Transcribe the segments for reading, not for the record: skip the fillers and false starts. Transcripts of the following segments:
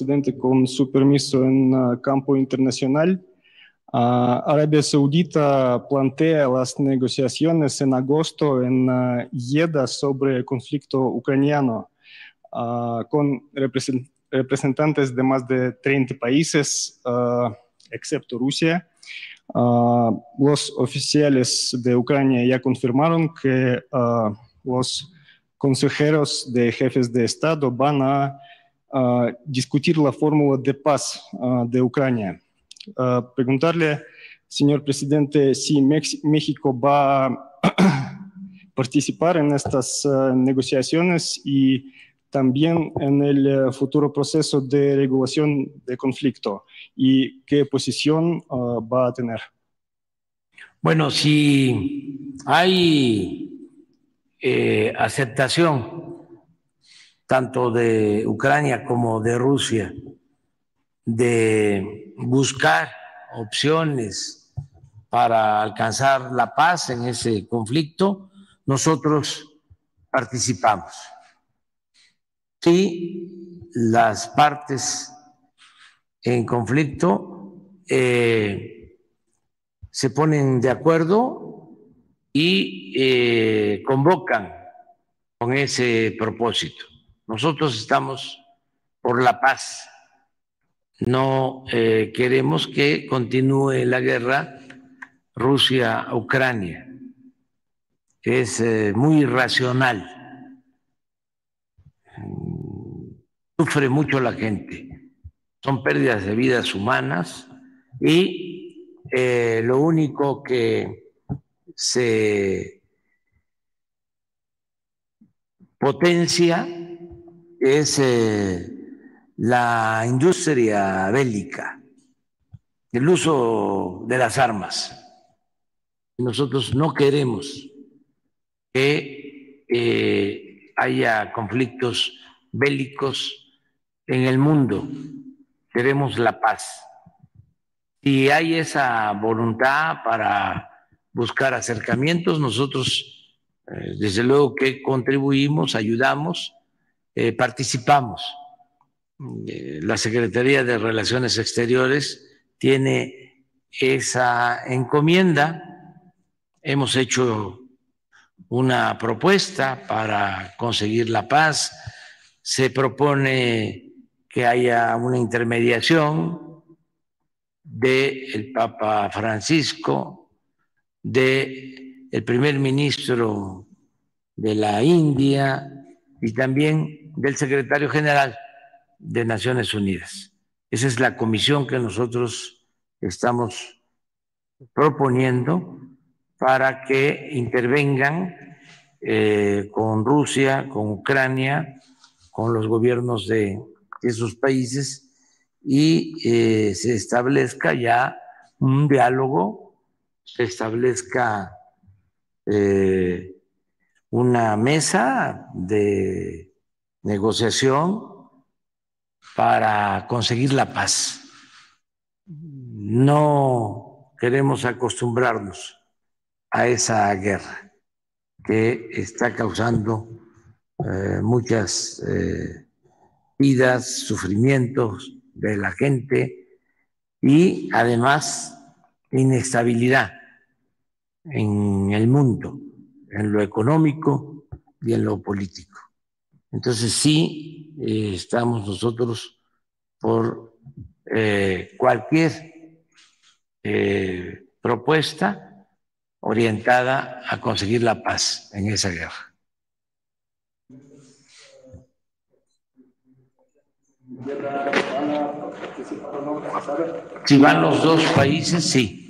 Occidente con su permiso en campo internacional. Arabia Saudita plantea las negociaciones en agosto en Yeda sobre el conflicto ucraniano con representantes de más de 30 países, excepto Rusia. Los oficiales de Ucrania ya confirmaron que los consejeros de jefes de Estado van a discutir la fórmula de paz de Ucrania. Preguntarle, señor presidente, si México va a participar en estas negociaciones y también en el futuro proceso de regulación de conflicto, y qué posición va a tener. Bueno, si hay aceptación tanto de Ucrania como de Rusia de buscar opciones para alcanzar la paz en ese conflicto, nosotros participamos. Si las partes en conflicto se ponen de acuerdo y convocan con ese propósito. Nosotros estamos por la paz. No queremos que continúe la guerra Rusia-Ucrania. Es muy irracional. Sufre mucho la gente, son pérdidas de vidas humanas y lo único que se potencia es la industria bélica, el uso de las armas. Nosotros no queremos que haya conflictos bélicos en el mundo, queremos la paz. Si hay esa voluntad para buscar acercamientos, nosotros desde luego que contribuimos, ayudamos, participamos. La Secretaría de Relaciones Exteriores tiene esa encomienda. Hemos hecho una propuesta para conseguir la paz. Se propone que haya una intermediación del Papa Francisco, del primer ministro de la India y también del secretario general de Naciones Unidas. Esa es la comisión que nosotros estamos proponiendo para que intervengan con Rusia, con Ucrania, con los gobiernos de esos países y se establezca ya un diálogo, se establezca una mesa de negociación para conseguir la paz. No queremos acostumbrarnos a esa guerra que está causando muchas vidas, sufrimientos de la gente y además inestabilidad en el mundo, en lo económico y en lo político. Entonces sí estamos nosotros por cualquier propuesta orientada a conseguir la paz en esa guerra. Si van los dos países, sí.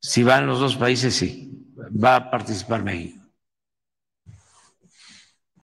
Si van los dos países, sí. Va a participar México.